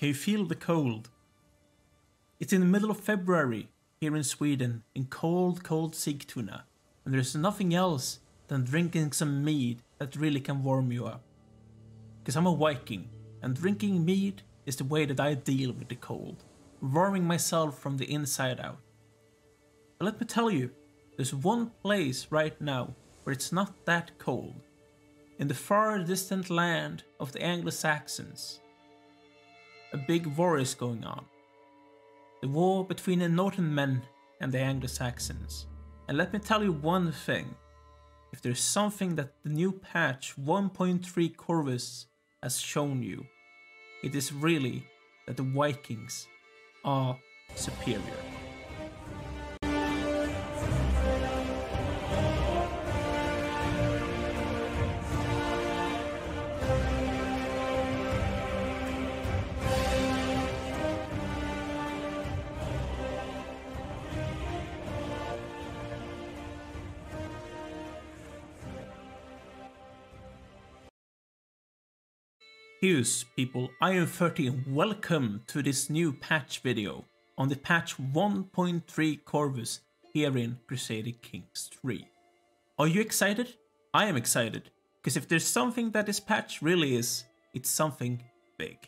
Can you feel the cold? It's in the middle of February here in Sweden, in cold, cold Sigtuna, and there's nothing else than drinking some mead that really can warm you up. Because I'm a Viking, and drinking mead is the way that I deal with the cold, warming myself from the inside out. But let me tell you, there's one place right now where it's not that cold, in the far distant land of the Anglo-Saxons. A big war is going on. The war between the northern men and the Anglo-Saxons. And let me tell you one thing, if there's something that the new patch 1.3 Corvus has shown you, it is really that the Vikings are superior. Here's people, I am 30 and welcome to this new patch video on the patch 1.3 Corvus here in Crusader Kings 3. Are you excited? I am excited, because if there's something that this patch really is, it's something big.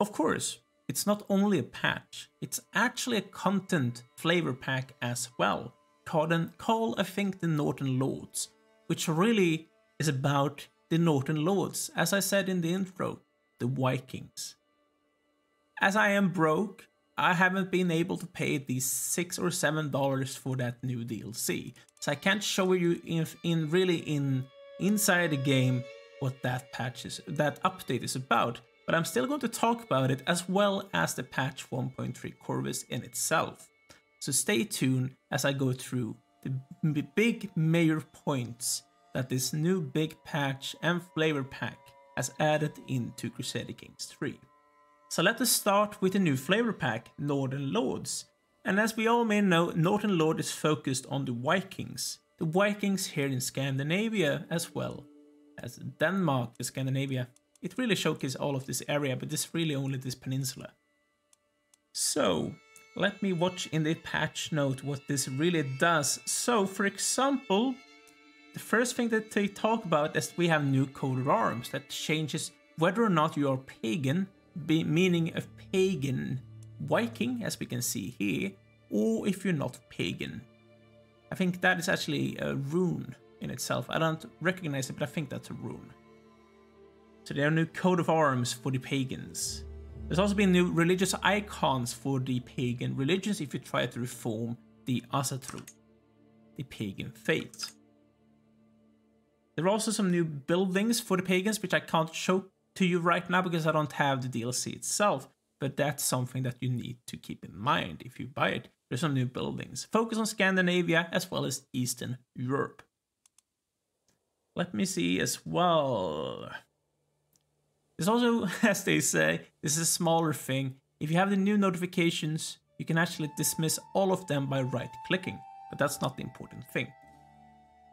Of course, it's not only a patch, it's actually a content flavor pack as well, called I think the Northern Lords, which really is about the Northern Lords, as I said in the intro, the Vikings. As I am broke, I haven't been able to pay these $6 or $7 for that new DLC, so I can't show you inside the game what that update is about. But I'm still going to talk about it as well as the patch 1.3 Corvus in itself. So stay tuned as I go through the big major points that this new big patch and flavor pack has added into Crusader Kings 3. So let us start with the new flavor pack, Northern Lords. And as we all may know, Northern Lord is focused on the Vikings here in Scandinavia as well as Denmark and Scandinavia. It really showcases all of this area, but this really only this peninsula. So let me watch in the patch note what this really does. So for example, the first thing that they talk about is that we have new coat of arms that changes whether or not you are pagan, meaning a pagan Viking, as we can see here, or if you're not pagan. I think that is actually a rune in itself. I don't recognize it, but I think that's a rune. So there are new coat of arms for the pagans. There's also been new religious icons for the pagan religions if you try to reform the Asatru, the pagan faith. There are also some new buildings for the pagans, which I can't show to you right now because I don't have the DLC itself, but that's something that you need to keep in mind if you buy it. There's some new buildings. Focus on Scandinavia as well as Eastern Europe. Let me see as well. There's also, as they say, this is a smaller thing. If you have the new notifications, you can actually dismiss all of them by right-clicking, but that's not the important thing.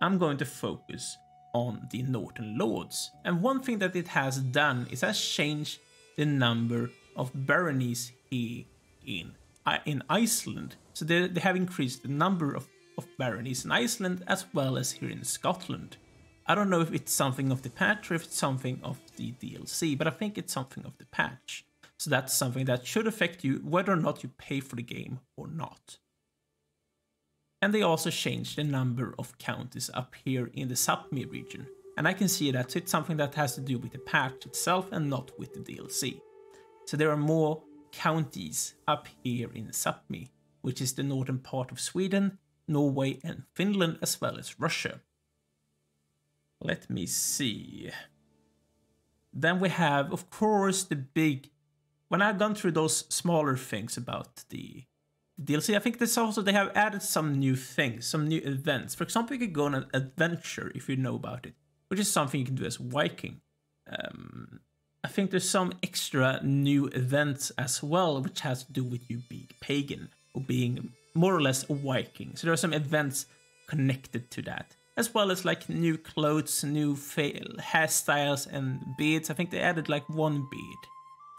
I'm going to focus on the Northern Lords, and one thing that it has done is has changed the number of baronies here in Iceland. So they have increased the number of baronies in Iceland as well as here in Scotland. I don't know if it's something of the patch or if it's something of the DLC, but I think it's something of the patch. So that's something that should affect you whether or not you pay for the game or not. And they also changed the number of counties up here in the Sápmi region. And I can see that it's something that has to do with the patch itself and not with the DLC. So there are more counties up here in Sápmi, which is the northern part of Sweden, Norway and Finland, as well as Russia. Let me see. Then we have, of course, the big... When I've gone through those smaller things about the DLC, I think this also, they have added some new things, some new events. For example, you could go on an adventure if you know about it, which is something you can do as a Viking. I think there's some extra new events as well, which has to do with you being pagan or being more or less a Viking. So there are some events connected to that, as well as like new clothes, new hairstyles and beards. I think they added like one beard,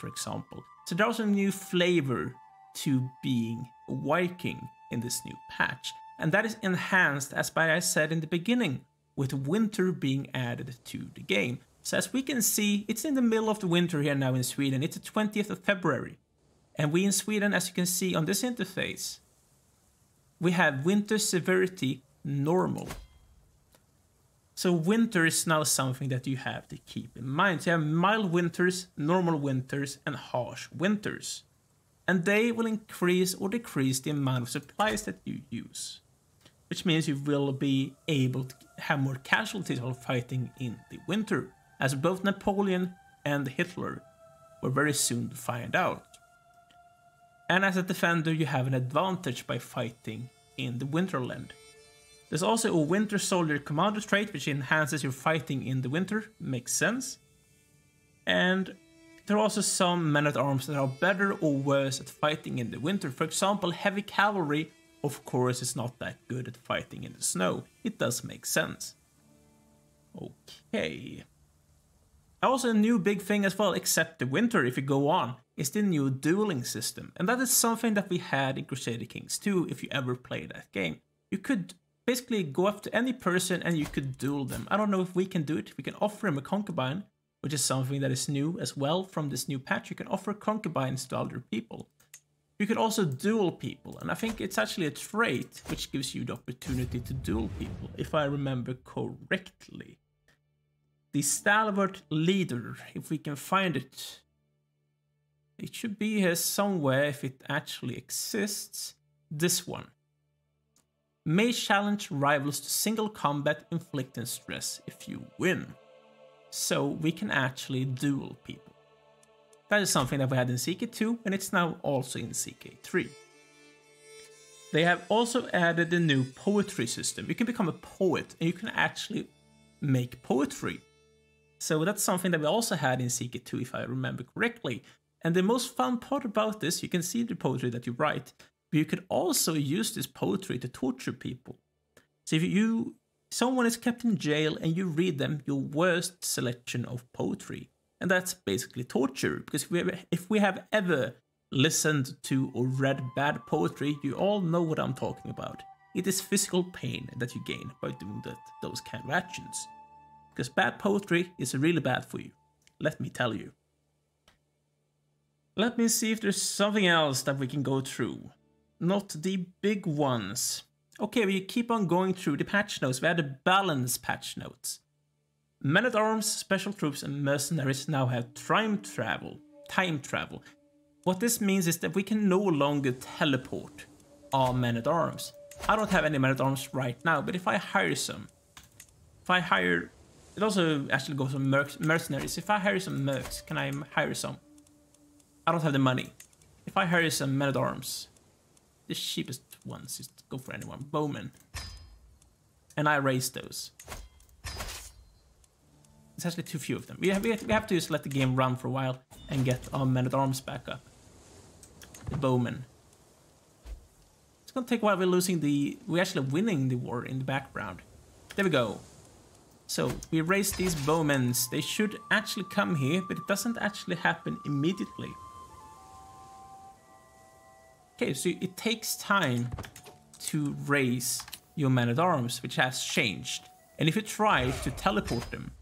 for for example. So there was a new flavor to being a Viking in this new patch, and that is enhanced, as I said in the beginning, with winter being added to the game. So as we can see, it's in the middle of the winter here now in Sweden. It's the 20th of February. And we in Sweden, as you can see on this interface, we have winter severity normal. So winter is now something that you have to keep in mind. So you have mild winters, normal winters, and harsh winters. And they will increase or decrease the amount of supplies that you use, which means you will be able to have more casualties while fighting in the winter, as both Napoleon and Hitler were very soon to find out. And as a defender, you have an advantage by fighting in the Winterland. There's also a Winter Soldier Commander trait, which enhances your fighting in the winter. Makes sense. And there are also some men-at-arms that are better or worse at fighting in the winter. For example, heavy cavalry, of course, is not that good at fighting in the snow. It does make sense. Okay. Also, a new big thing as well, except the winter, if you go on, is the new dueling system. And that is something that we had in Crusader Kings 2, if you ever played that game. You could basically go up to any person and you could duel them. I don't know if we can do it. We can offer him a concubine, which is something that is new as well from this new patch. You can offer concubines to other people. You can also duel people, and I think it's actually a trait which gives you the opportunity to duel people, if I remember correctly. The stalwart leader, if we can find it. It should be here somewhere if it actually exists. This one. May challenge rivals to single combat, inflicting stress if you win. So we can actually duel people. That is something that we had in CK2, and it's now also in CK3. They have also added a new poetry system. You can become a poet, and you can actually make poetry. So that's something that we also had in CK2, if I remember correctly. And the most fun part about this, you can see the poetry that you write, but you could also use this poetry to torture people. So if you someone is kept in jail and you read them your worst selection of poetry. And that's basically torture, because if we have ever listened to or read bad poetry, you all know what I'm talking about. It is physical pain that you gain by doing those kind of actions. Because bad poetry is really bad for you, let me tell you. Let me see if there's something else that we can go through. Not the big ones. Okay, we keep on going through the patch notes. We had the balance patch notes. Men-at-arms, special troops, and mercenaries now have time travel. What this means is that we can no longer teleport our men-at-arms. I don't have any men-at-arms right now, but if I hire some... It also actually goes on mercenaries. If I hire some mercs, can I hire some? I don't have the money. If I hire some men-at-arms... The cheapest ones is to go for anyone. Bowman. And I raise those. It's actually too few of them. We have to just let the game run for a while and get our men-at-arms back up. The bowman. It's gonna take a while. We're actually winning the war in the background. There we go. So we raise these bowmen. They should actually come here, but it doesn't actually happen immediately. Okay, so it takes time to raise your men-at-arms, which has changed. And if you try to teleport them,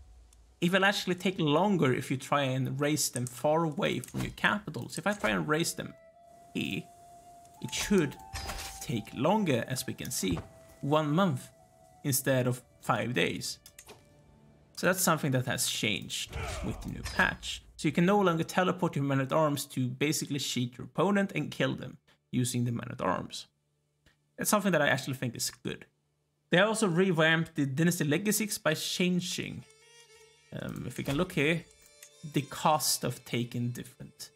it will actually take longer if you try and raise them far away from your capital. So if I try and raise them here, it should take longer, as we can see, 1 month instead of 5 days. So that's something that has changed with the new patch. So you can no longer teleport your men-at-arms to basically cheat your opponent and kill them using the men-at-arms. That's something that I actually think is good. They also revamped the Dynasty Legacies by changing, if we can look here, the cost of taking different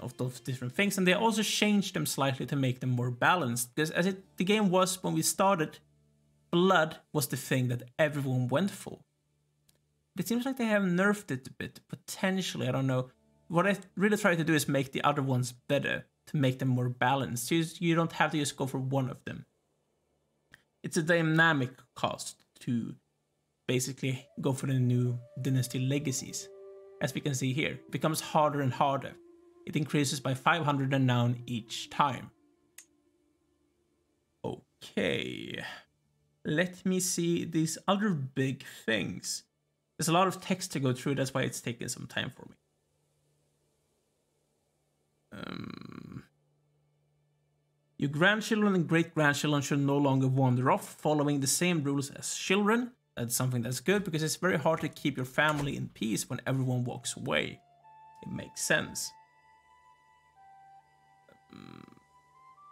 of those different things. And they also changed them slightly to make them more balanced, because as the game was when we started, blood was the thing that everyone went for. But it seems like they have nerfed it a bit, potentially, I don't know. What I really try to do is make the other ones better, to make them more balanced. You don't have to just go for one of them. It's a dynamic cost to basically go for the new Dynasty Legacies. as we can see here, becomes harder and harder. It increases by 500 a noun each time. Okay, let me see these other big things. There's a lot of text to go through, that's why it's taking some time for me. Your grandchildren and great-grandchildren should no longer wander off, following the same rules as children. That's something that's good, because it's very hard to keep your family in peace when everyone walks away. It makes sense.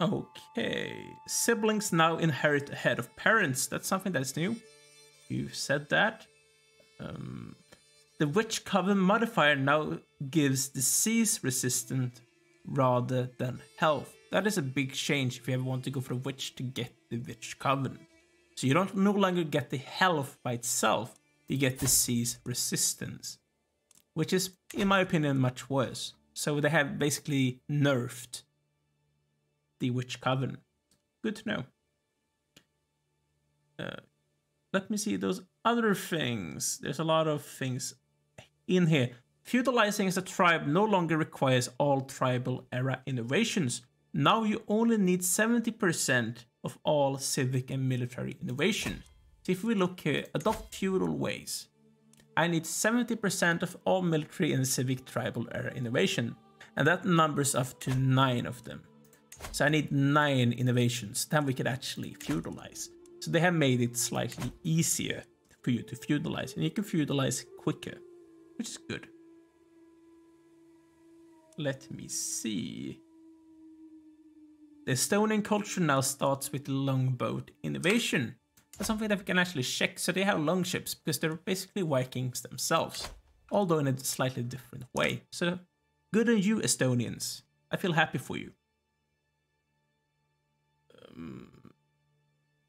Okay, siblings now inherit the head of parents. That's something that's new. You've said that. The Witch Coven modifier now gives disease resistant rather than health. That is a big change if you ever want to go for a witch to get the Witch Coven. So you don't no longer get the health by itself, you get disease resistance. Which is, in my opinion, much worse. So they have basically nerfed the Witch Coven. Good to know. Let me see those other things. There's a lot of things in here. Feudalizing as a tribe no longer requires all tribal era innovations. Now you only need 70% of all civic and military innovation. So if we look here, adopt feudal ways. I need 70% of all military and civic tribal era innovation. And that numbers up to 9 of them. So I need 9 innovations, then we can actually feudalize. So they have made it slightly easier for you to feudalize. And you can feudalize quicker, which is good. Let me see. The Estonian culture now starts with longboat innovation. That's something that we can actually check. So they have longships because they're basically Vikings themselves, although in a slightly different way. So good on you, Estonians. I feel happy for you.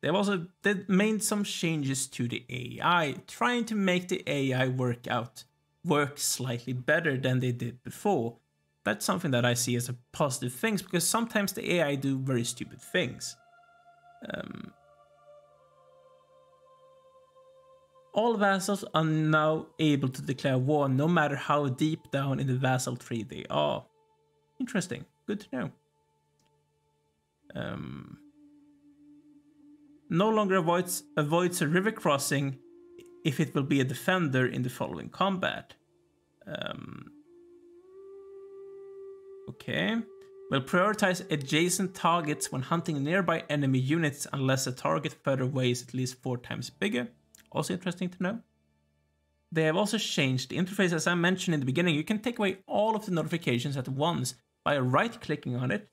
They've also made some changes to the AI, trying to make the AI work slightly better than they did before. That's something that I see as a positive thing, because sometimes the AI do very stupid things. All vassals are now able to declare war, no matter how deep down in the vassal tree they are. Interesting. Good to know. No longer avoids a river crossing if it will be a defender in the following combat. Okay, will prioritize adjacent targets when hunting nearby enemy units unless the target further away is at least 4 times bigger. Also interesting to know. They have also changed the interface. As I mentioned in the beginning, you can take away all of the notifications at once by right-clicking on it.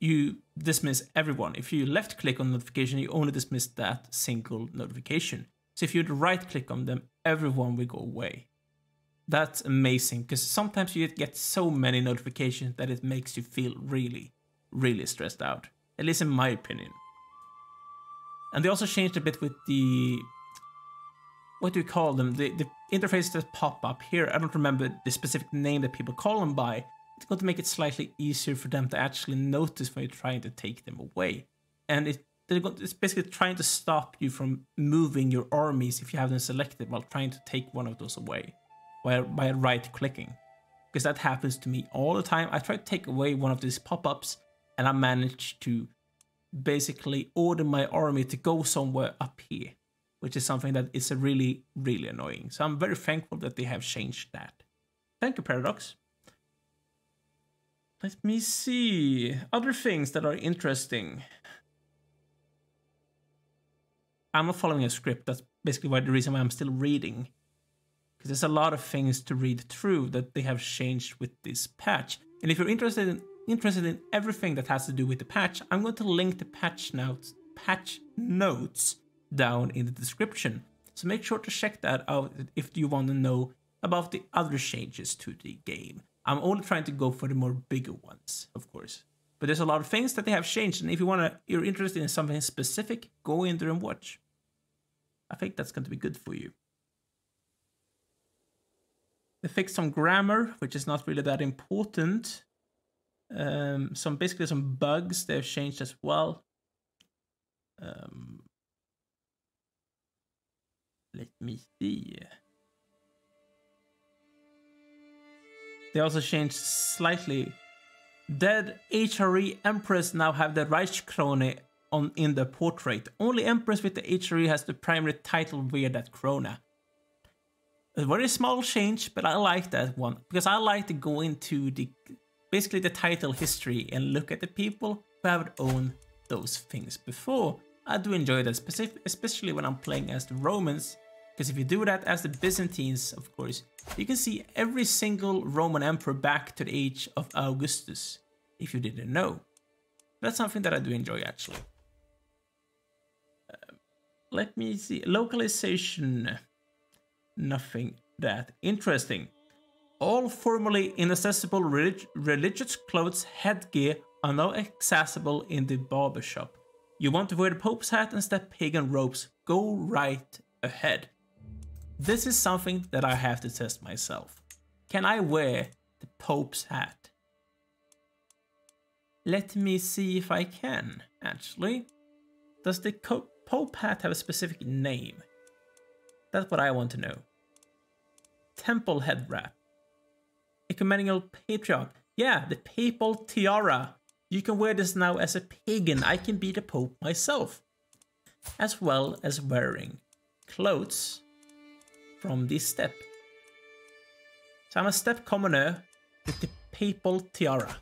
You dismiss everyone. If you left-click on notification, you only dismiss that single notification. So if you'd right-click on them, everyone will go away. That's amazing, because sometimes you get so many notifications that it makes you feel really, really stressed out. At least in my opinion. And they also changed a bit with the... what do you call them? The interfaces that pop up here. I don't remember the specific name that people call them by. It's going to make it slightly easier for them to actually notice when you're trying to take them away. And it's basically trying to stop you from moving your armies if you have them selected while trying to take one of those away. By right clicking, because that happens to me all the time. I try to take away one of these pop-ups and I manage to basically order my army to go somewhere up here, which is something that is really, really annoying. So I'm very thankful that they have changed that. Thank you, Paradox. Let me see other things that are interesting. I'm not following a script. That's basically why the reason why I'm still reading. Because there's a lot of things to read through that they have changed with this patch. And if you're interested in everything that has to do with the patch, I'm going to link the patch notes down in the description. So make sure to check that out if you want to know about the other changes to the game. I'm only trying to go for the more bigger ones, of course. But there's a lot of things that they have changed. And if you're interested in something specific, go in there and watch. I think that's going to be good for you. They fixed some grammar, which is not really that important. Basically some bugs they've changed as well. Let me see. They also changed slightly. Dead HRE Empress now have the Reichskrone in the portrait. Only Empress with the HRE has the primary title via that krona. A very small change, but I like that one because I like to go into the basically the title history and look at the people who have owned those things before. I do enjoy that, especially when I'm playing as the Romans, because if you do that as the Byzantines, of course, you can see every single Roman emperor back to the age of Augustus, if you didn't know. That's something that I do enjoy, actually. Let me see. Localization. Nothing that interesting. All formerly inaccessible religious clothes, headgear are now accessible in the barbershop. You want to wear the Pope's hat instead pagan robes, go right ahead. This is something that I have to test myself. Can I wear the Pope's hat? Let me see if I can, actually. Does the Pope hat have a specific name? That's what I want to know. Temple head wrap. Ecumenical patriarch. Yeah, the papal tiara. You can wear this now as a pagan. I can be the Pope myself. As well as wearing clothes from this step. So I'm a step commoner with the papal tiara.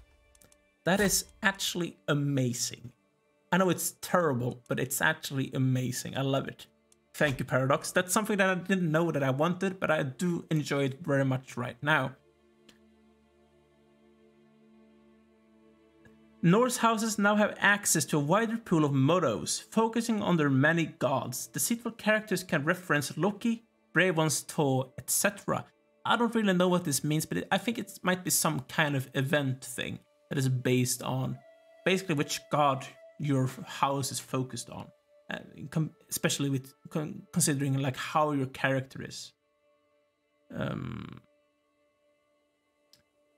That is actually amazing. I know it's terrible, but it's actually amazing. I love it. Thank you, Paradox. That's something that I didn't know that I wanted, but I do enjoy it very much right now. Norse houses now have access to a wider pool of mottos, focusing on their many gods. The deceitful characters can reference Loki, Brave One's Tor, etc. I don't really know what this means, but I think it might be some kind of event thing that is based on basically which god your house is focused on. Especially with considering like how your character is.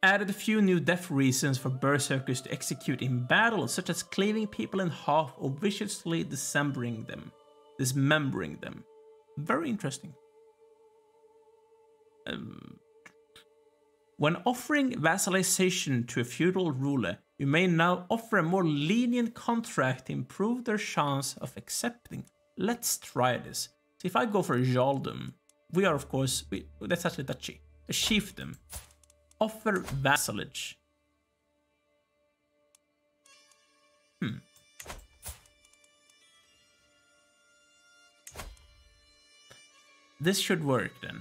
Added a few new death reasons for berserkers to execute in battle, such as cleaving people in half or viciously dismembering them. Very interesting. When offering vassalization to a feudal ruler, you may now offer a more lenient contract to improve their chance of accepting. Let's try this. So if I go for Jaldum, we are of course, that's actually duchy, a chiefdom. Offer vassalage. This should work then.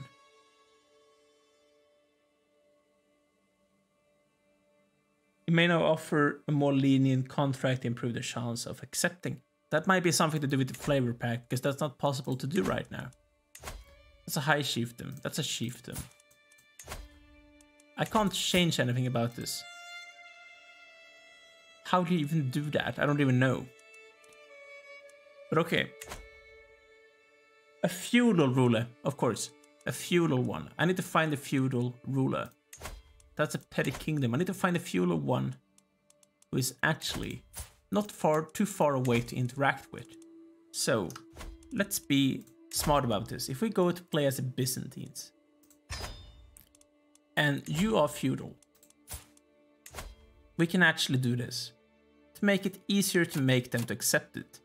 You may now offer a more lenient contract to improve the chance of accepting. That might be something to do with the flavor pack, because that's not possible to do right now. That's a high chiefdom. That's a chiefdom. I can't change anything about this. How do you even do that? I don't even know. But okay. A feudal ruler, of course. A feudal one. I need to find a feudal ruler. That's a petty kingdom. I need to find a feudal one who is actually not too far away to interact with. So let's be smart about this. If we go to play as a Byzantines and you are feudal, we can actually do this to make it easier to make them to accept it.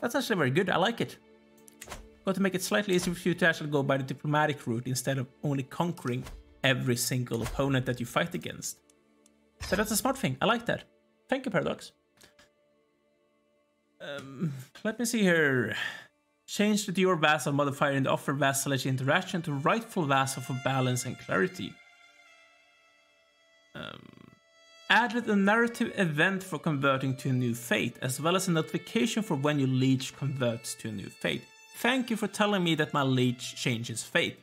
That's actually very good. I like it. Got to make it slightly easier for you to actually go by the diplomatic route instead of only conquering every single opponent that you fight against. So that's a smart thing. I like that. Thank you, Paradox. Let me see here. Change the Dior Vassal modifier in the offer vassalage interaction to rightful vassal for balance and clarity. Added a narrative event for converting to a new faith, as well as a notification for when your liege converts to a new faith. Thank you for telling me that my liege changes fate.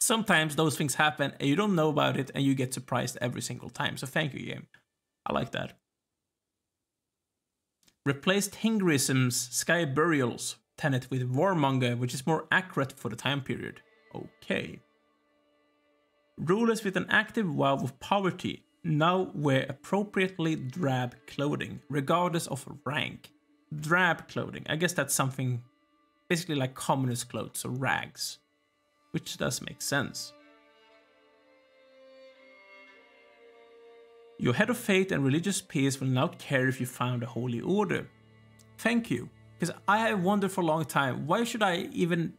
Sometimes those things happen and you don't know about it and you get surprised every single time. So thank you, game. I like that. Replaced Hingrism's Sky Burials tenet with Warmonger, which is more accurate for the time period. Okay. Rulers with an active vow of poverty now wear appropriately drab clothing, regardless of rank. Drab clothing. I guess that's something... basically like commoners' clothes or rags, which does make sense. Your head of faith and religious peers will now care if you found a holy order. Thank you. Because I have wondered for a long time, why should I even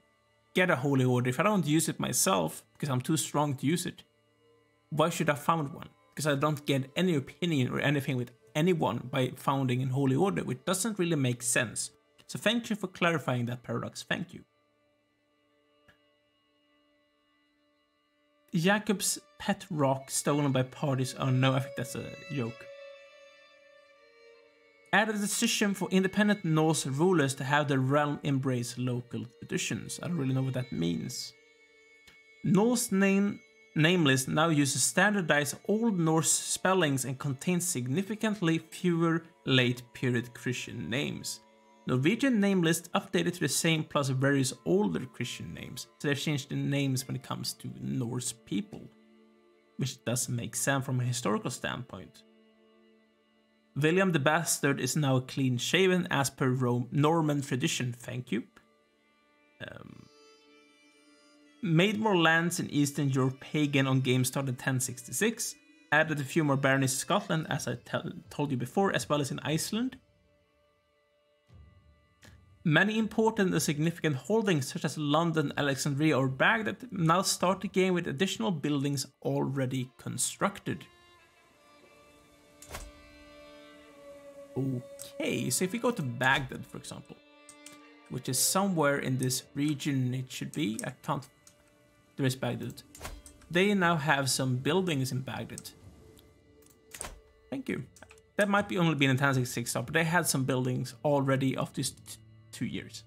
get a holy order if I don't use it myself because I'm too strong to use it? Why should I found one? Because I don't get any opinion or anything with anyone by founding a holy order, which doesn't really make sense. So thank you for clarifying that paradox, thank you. Jacob's pet rock stolen by parties unknown. I think that's a joke. Add a decision for independent Norse rulers to have the realm embrace local traditions. I don't really know what that means. Norse namelist now uses standardized Old Norse spellings and contains significantly fewer late period Christian names. Norwegian namelist updated to the same plus various older Christian names. So they've changed the names when it comes to Norse people, which doesn't make sense from a historical standpoint. William the Bastard is now clean-shaven as per Norman tradition, thank you. Made more lands in Eastern Europe pagan on GameStar in 1066. Added a few more baronies in Scotland, as I told you before, as well as in Iceland. Many important and significant holdings such as London, Alexandria or Baghdad now start the game with additional buildings already constructed. Okay, so if we go to Baghdad, for example, which is somewhere in this region it should be, I can't, there is Baghdad. They now have some buildings in Baghdad. Thank you. That might be only been in 1066, but they had some buildings already of these 2 years.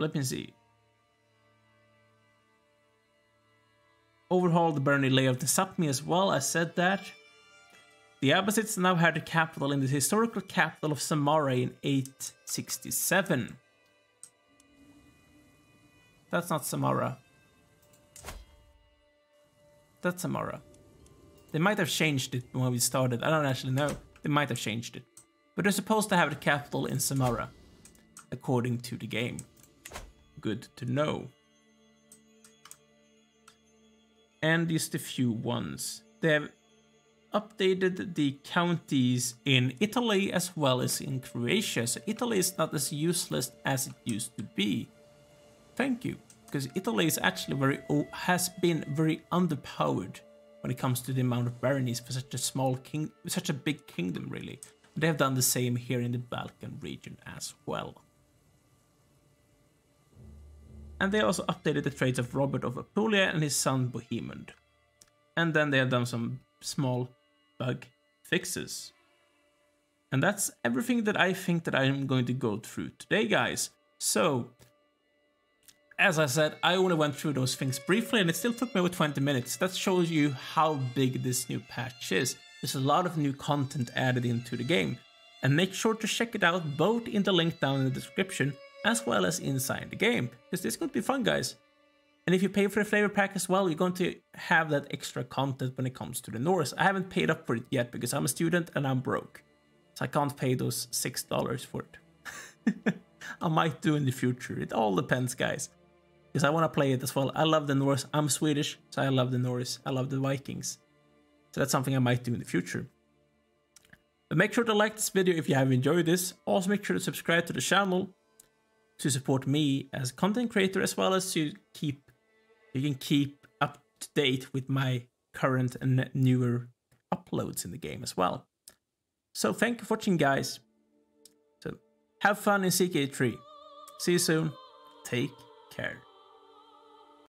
Let me see. Overhaul the barony layout in Sápmi as well, I said that. The Abbasids now had a capital in the historical capital of Samarra in 867. That's not Samarra. That's Samarra. They might have changed it when we started. I don't actually know. They might have changed it. But they're supposed to have the capital in Samarra, according to the game. Good to know. And just a few ones. They have updated the counties in Italy as well as in Croatia, so Italy is not as useless as it used to be. Thank you, because Italy is actually has been very underpowered when it comes to the amount of baronies for such a big kingdom, really. They have done the same here in the Balkan region as well. And they also updated the traits of Robert of Apulia and his son Bohemond. And then they have done some small bug fixes. And that's everything that I think that I'm going to go through today, guys. So, as I said, I only went through those things briefly and it still took me over 20 minutes. That shows you how big this new patch is. There's a lot of new content added into the game. And make sure to check it out both in the link down in the description as well as inside the game, because this could be fun, guys. And if you pay for the flavor pack as well, you're going to have that extra content when it comes to the Norse. I haven't paid up for it yet because I'm a student and I'm broke. So I can't pay those $6 for it. I might do in the future. It all depends, guys. Because I want to play it as well. I love the Norse. I'm Swedish, so I love the Norse. I love the Vikings. So that's something I might do in the future. But make sure to like this video if you have enjoyed this. Also make sure to subscribe to the channel to support me as a content creator as well as to keep you can keep up to date with my current and newer uploads in the game as well. So thank you for watching, guys. So have fun in CK3. See you soon. Take care.